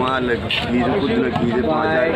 वहाँ लग गीज़ कुछ लग गीज़ पाँच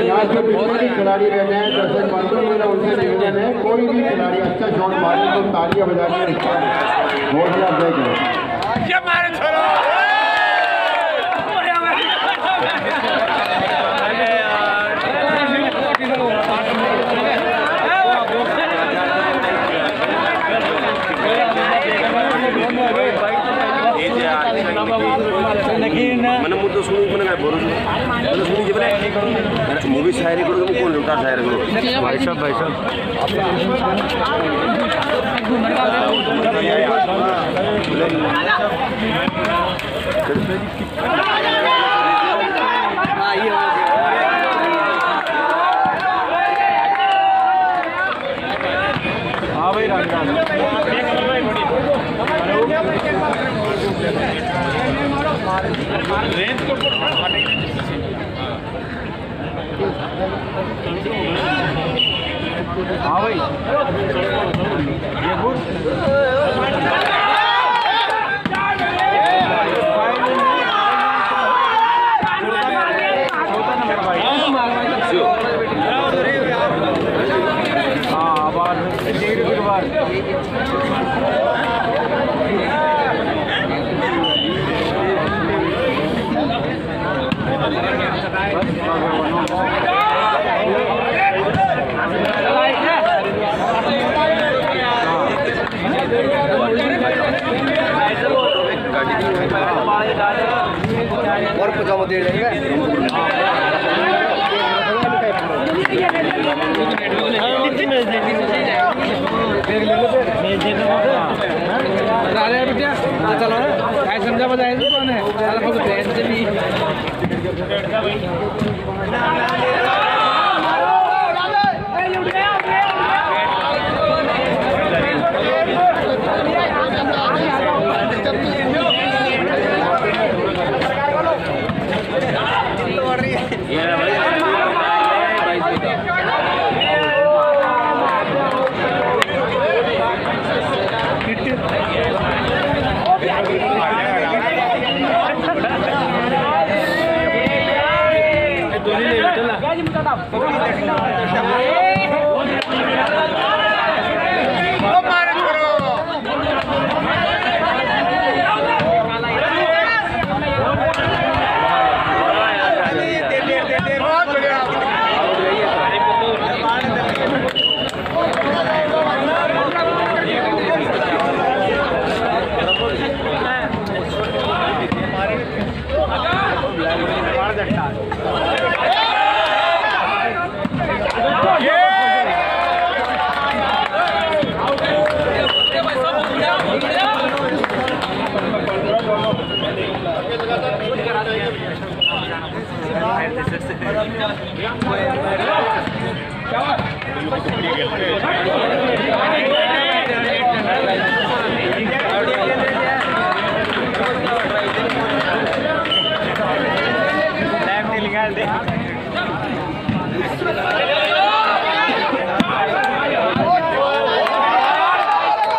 यहाँ जो पिछले खिलाड़ी रहने हैं जैसे मंजूर मेरा उनसे निवेदन है कोई भी खिलाड़ी अच्छा शॉट मारे तो तालियां बजाने रखता है वो भी आप देखें ये मारे छोड़ो मैंने मुद्दा सुनी मैंने क्या बोलूँ मैंने सुनी जब ना मूवी शायरी करो तुम कौन लुटा शायर करो भाई साहब हाँ भाई राजस्थान रेंज को हाँ भाई ये गुड और पजामा दे देंगे चलो क्या समझा बताए कौन है I'm going to go to the hospital.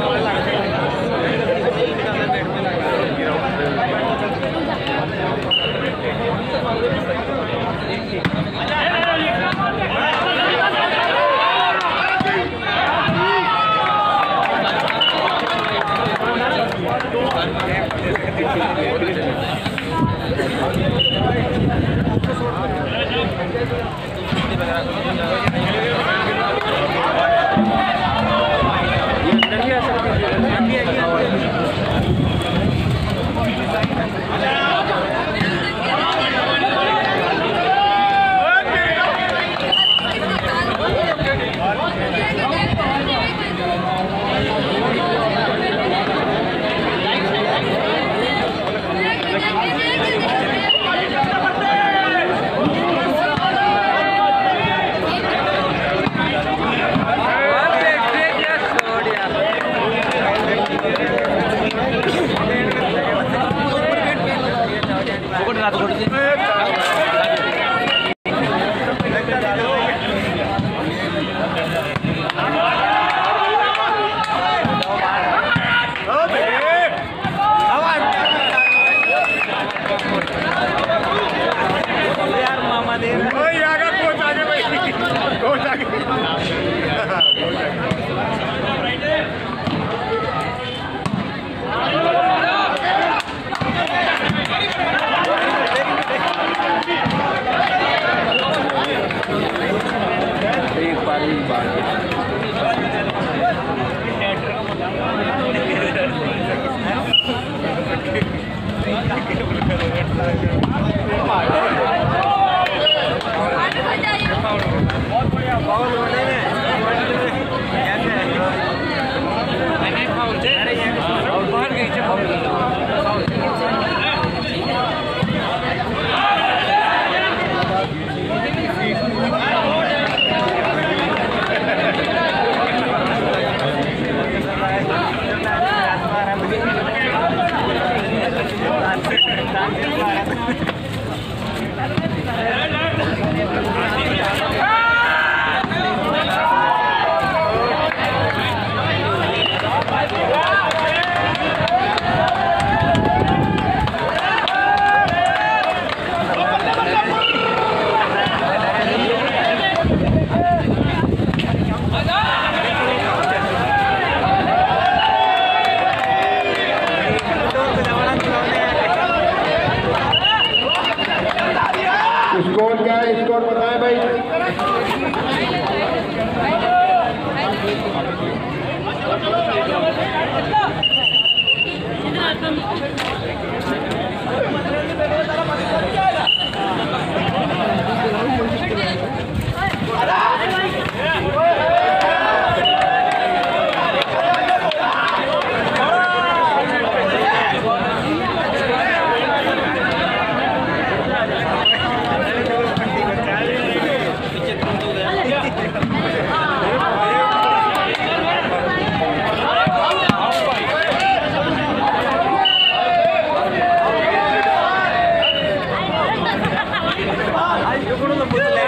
Yo conozco la